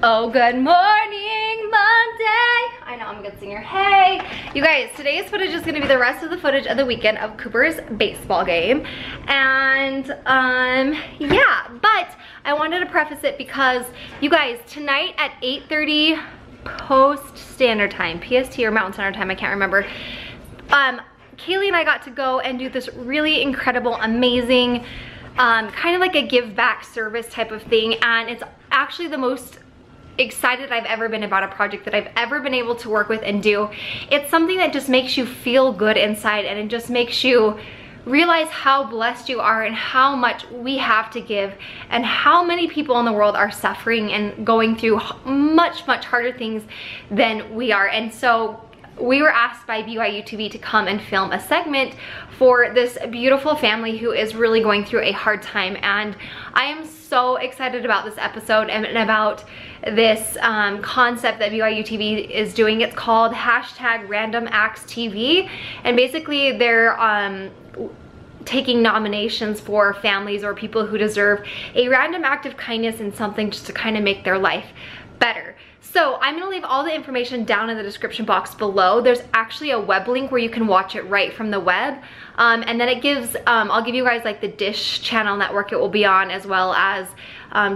Oh, good morning, Monday. I know, I'm a good singer. Hey, you guys, today's footage is gonna be the rest of the footage of the weekend of Cooper's baseball game. And yeah, but I wanted to preface it because you guys, tonight at 8:30 post standard time, PST or Mountain Standard Time, I can't remember. Kaylee and I got to go and do this really incredible, amazing, kind of like a give back service type of thing. And it's actually the most excited I've ever been about a project that I've ever been able to work with and do. It's something that just makes you feel good inside, and it just makes you realize how blessed you are and how much we have to give and how many people in the world are suffering and going through much, much harder things than we are. And so we were asked by BYU TV to come and film a segment for this beautiful family who is really going through a hard time. And I am so excited about this episode and about this concept that BYU TV is doing. It's called #RandomActsTV. And basically they're taking nominations for families or people who deserve a random act of kindness and something just to kind of make their life better. So I'm gonna leave all the information down in the description box below. There's actually a web link where you can watch it right from the web. And then it gives, I'll give you guys like the Dish Channel network it will be on, as well as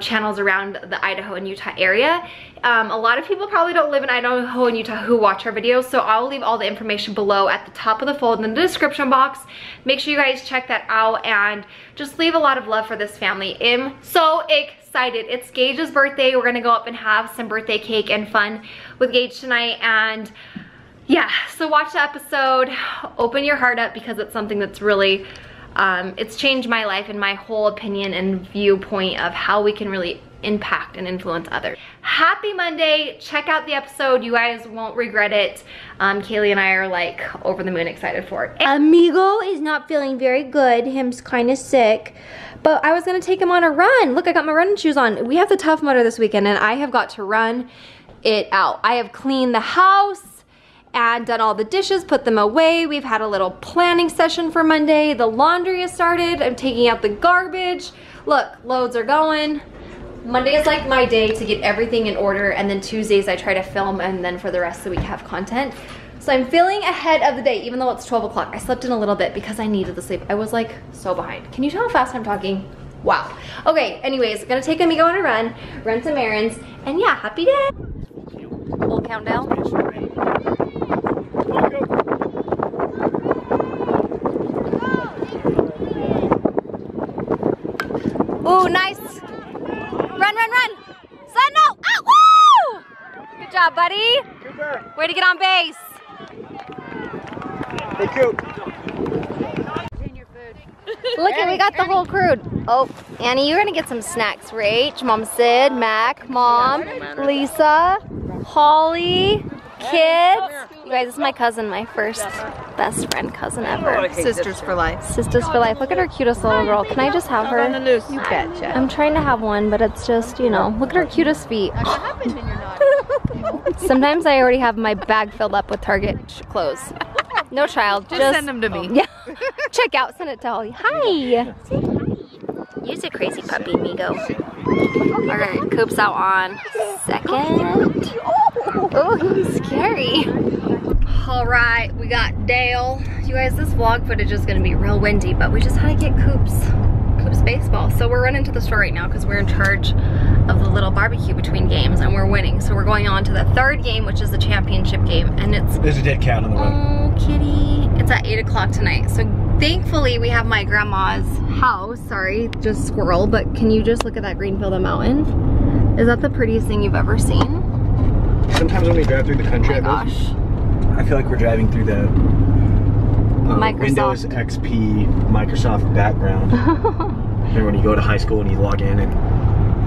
channels around the Idaho and Utah area. A lot of people probably don't live in Idaho and Utah who watch our videos, so I'll leave all the information below at the top of the fold in the description box. Make sure you guys check that out and just leave a lot of love for this family. I'm so excited. It's Gage's birthday. We're gonna go up and have some birthday cake and fun with Gage tonight. And yeah, so watch the episode, open your heart up, because it's something that's really, it's changed my life and my whole opinion and viewpoint of how we can really impact and influence others. Happy Monday. Check out the episode. You guys won't regret it. Kaylee and I are like over the moon excited for it. Amigo is not feeling very good. Him's kind of sick, but I was going to take him on a run. Look, I got my running shoes on. We have the Tough Mudder this weekend and I have got to run it out. I have cleaned the house and done all the dishes, put them away. We've had a little planning session for Monday. The laundry is started. I'm taking out the garbage. Look, loads are going. Monday is like my day to get everything in order, and then Tuesdays I try to film, and then for the rest of the week have content. So I'm feeling ahead of the day, even though it's 12 o'clock. I slept in a little bit because I needed the sleep. I was like so behind. Can you tell how fast I'm talking? Wow. Okay, anyways, gonna take Amigo on a run, run some errands, and yeah, happy day. Full countdown. Ooh, nice. Run, run, run. Son, no. Oh, woo! Good job, buddy. Cooper. Way to get on base. Hey, Coop. Look, Annie, we got the whole crew. Oh, Annie, you're going to get some snacks. Rach, Mom Sid, Mac, Mom, Lisa, Holly, kids. You guys, this is my cousin, my first best friend cousin ever. Sisters for life. Sisters for life. Look at her cutest little girl. Can I just have her? You betcha. I'm trying to have one, but it's just, you know, look at her cutest feet. Sometimes I already have my bag filled up with Target clothes. No child. Just send them to me. Yeah. Check out. Send it to Holly. Hi. You're a crazy puppy, Migo. All right, Coop's out on second. Oh, he's scary. All right, we got Dale. You guys, this vlog footage is gonna be real windy, but we just had to get Coop's baseball. So we're running to the store right now because we're in charge of the little barbecue between games and we're winning. So we're going on to the third game, which is the championship game. And it's- There's a dead cat on the road. Oh, kitty. It's at 8 o'clock tonight. So thankfully we have my grandma's house. Sorry, just squirrel, but can you just look at that green field of mountain? Is that the prettiest thing you've ever seen? Sometimes when we drive through the country, I feel like we're driving through the Windows XP Microsoft background. Remember when you go to high school and you log in and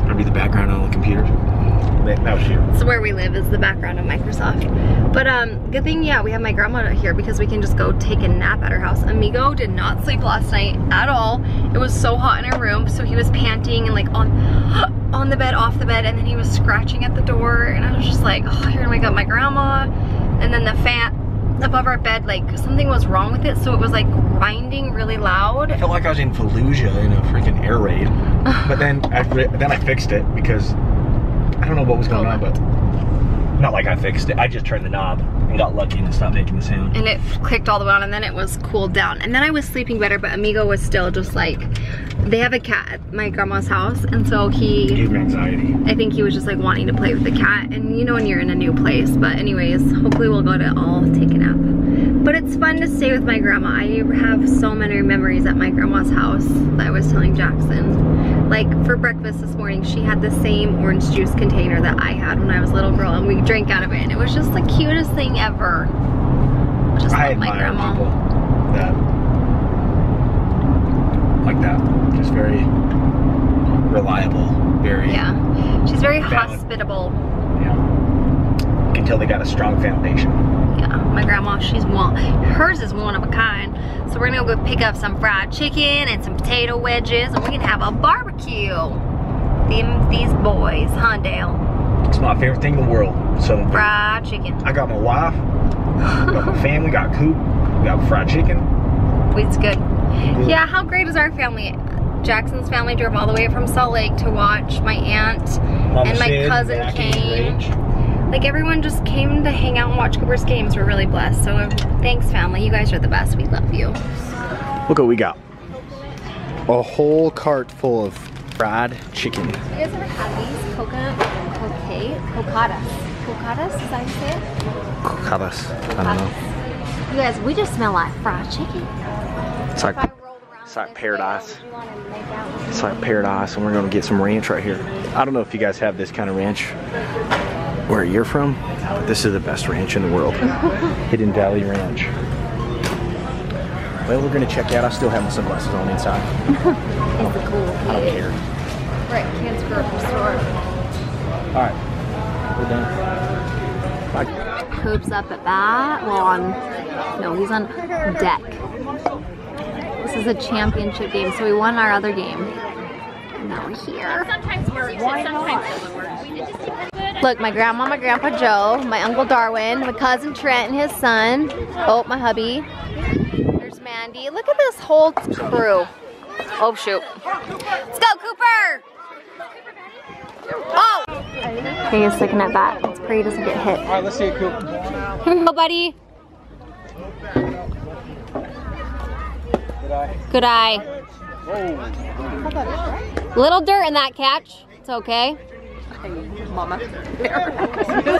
it'll be the background on the computer? That was you. So where we live is the background of Microsoft. But good thing, yeah, we have my grandma here because we can just go take a nap at her house. Amigo did not sleep last night at all. It was so hot in her room, so he was panting and like on the bed, off the bed, and then he was scratching at the door, and I was just like, oh, you're gonna wake up my grandma. And then the fan above our bed, like something was wrong with it, so it was like grinding really loud. I felt like I was in Fallujah in a freaking air raid. But then I fixed it because I don't know what was going on, but not like I fixed it. I just turned the knob and got lucky and it stopped making the sound. And it clicked all the way on, and then it was cooled down. And then I was sleeping better, but Amigo was still just like, they have a cat at my grandma's house, and so he gave me anxiety. I think he was just like wanting to play with the cat, and you know when you're in a new place. But anyways, hopefully we'll go to all take a nap. But it's fun to stay with my grandma. I have so many memories at my grandma's house that I was telling Jackson. Like for breakfast this morning, she had the same orange juice container that I had when I was a little girl, and we drank out of it. And it was just the cutest thing ever. Just I love my grandma. People that, like that, just very reliable, very. Yeah, she's very hospitable. Yeah, you can tell they got a strong foundation. Yeah, my grandma, she's one. Hers is one of a kind. So we're gonna go pick up some fried chicken and some potato wedges, and we're gonna have a barbecue. These boys, huh, Dale? It's my favorite thing in the world. So fried chicken. I got my wife, got my family, got Coop, got fried chicken. It's good. Yeah, how great is our family? Jackson's family drove all the way from Salt Lake to watch my aunt and my cousin came. Like everyone just came to hang out and watch Cooper's games. We're really blessed. So thanks, family. You guys are the best. We love you. Look what we got. A whole cart full of fried chicken. You guys ever had these coconut cocadas? Cocadas? Is that how you say it? Cocadas. I don't know. You guys, we just smell like fried chicken. It's like, paradise. It's like paradise, and we're gonna get some ranch right here. I don't know if you guys have this kind of ranch where you're from. This is the best ranch in the world. Hidden Valley Ranch. Well, we're gonna check out. I still have my sunglasses on inside. I don't care. We're at Can's grocery store. All right, we're done. Bye. Coop's up at bat. Well, he's on deck. This is a championship game, so we won our other game. And now we're here. Sometimes works. Sometimes look, my grandma, my grandpa Joe, my uncle Darwin, my cousin Trent and his son. Oh, my hubby. There's Mandy. Look at this whole crew. Oh, shoot. Let's go, Cooper! Oh! Okay, he's looking at bat. Let's pray he doesn't get hit. All right, let's see it, Coop. Hello, buddy. Good eye. Good eye. Whoa. Little dirt in that catch. It's okay. Mama. It's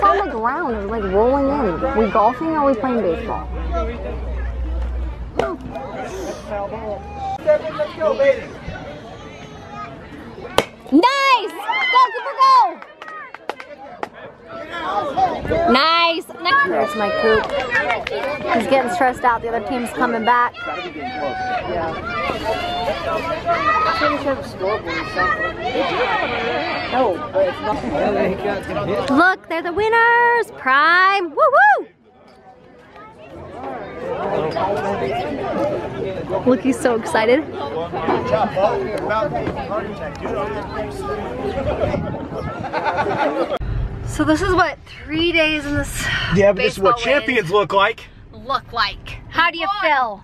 on the ground. It's like rolling in. Are we golfing or are we playing baseball? Nice! Go, Cooper, go! Nice! There's my Coop. He's getting stressed out. The other team's coming back. Look, they're the winners! Prime! Woo-woo! Look, he's so excited. So this is what 3 days in this. Yeah, but this is what champions look like. Look like. How do you feel?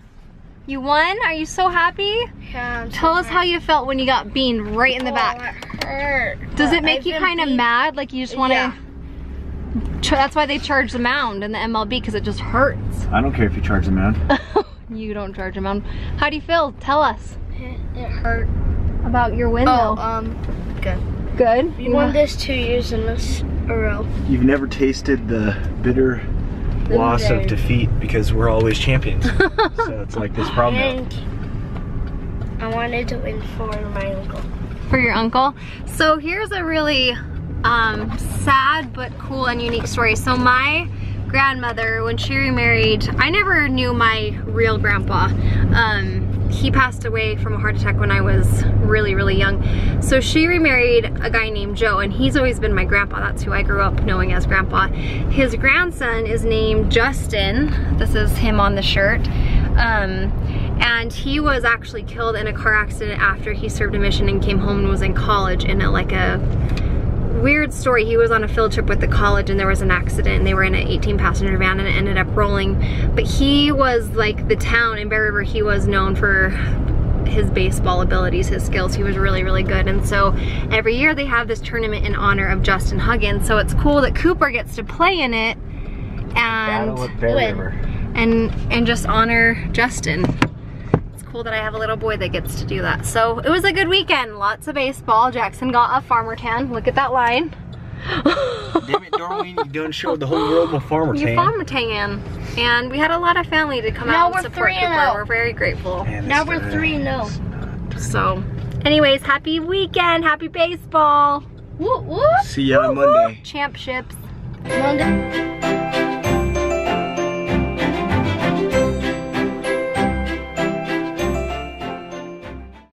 You won? Are you so happy? Yeah. Tell us how you felt when you got beaned right in the back. It hurt. Does it make you kind of mad? Like you just want to? Yeah. That's why they charge the mound in the MLB, because it just hurts. I don't care if you charge the mound. You don't charge the mound. How do you feel? Tell us. It hurt. About your win though. Good. Good. We won this 2 years in a row. You've never tasted the bitter loss of defeat, because we're always champions. So it's like this problem. And I wanted to win for my uncle. For your uncle? So here's a really sad but cool and unique story. So my grandmother, when she remarried, I never knew my real grandpa. He passed away from a heart attack when I was really, really young. So she remarried a guy named Joe, and he's always been my grandpa. That's who I grew up knowing as grandpa. His grandson is named Justin. This is him on the shirt. And he was actually killed in a car accident after he served a mission and came home and was in college in a weird story. He was on a field trip with the college, and there was an accident, and they were in an 18-passenger van, and it ended up rolling. But he was like the town in Bear River. He was known for his baseball abilities, his skills. He was really, really good. And so every year they have this tournament in honor of Justin Huggins. So it's cool that Cooper gets to play in it and win and just honor Justin. It's cool that I have a little boy that gets to do that. So it was a good weekend. Lots of baseball. Jackson got a farmer tan. Look at that line. Damn it, Darlene, you done showed the whole world my farmer tan. You farmer tan. And we had a lot of family to come out and support Cooper. We're very grateful. Man, now we're 3-0. So, anyways, happy weekend. Happy baseball. Woo, woo. See you on Monday. Champ ships. Monday.